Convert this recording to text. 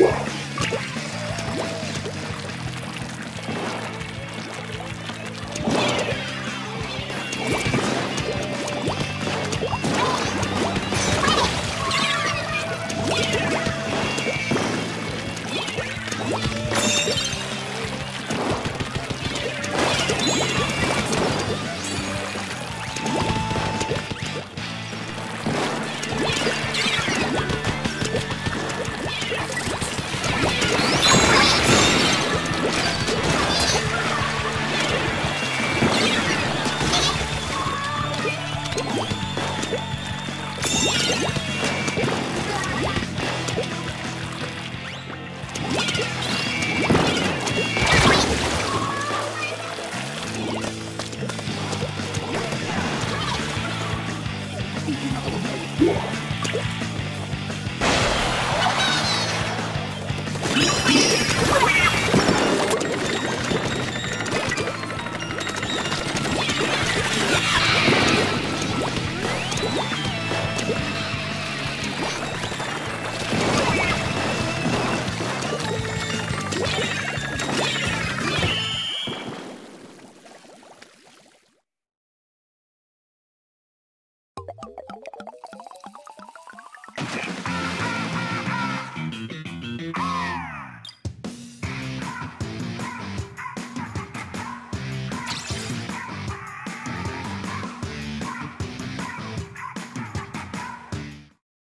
Wow.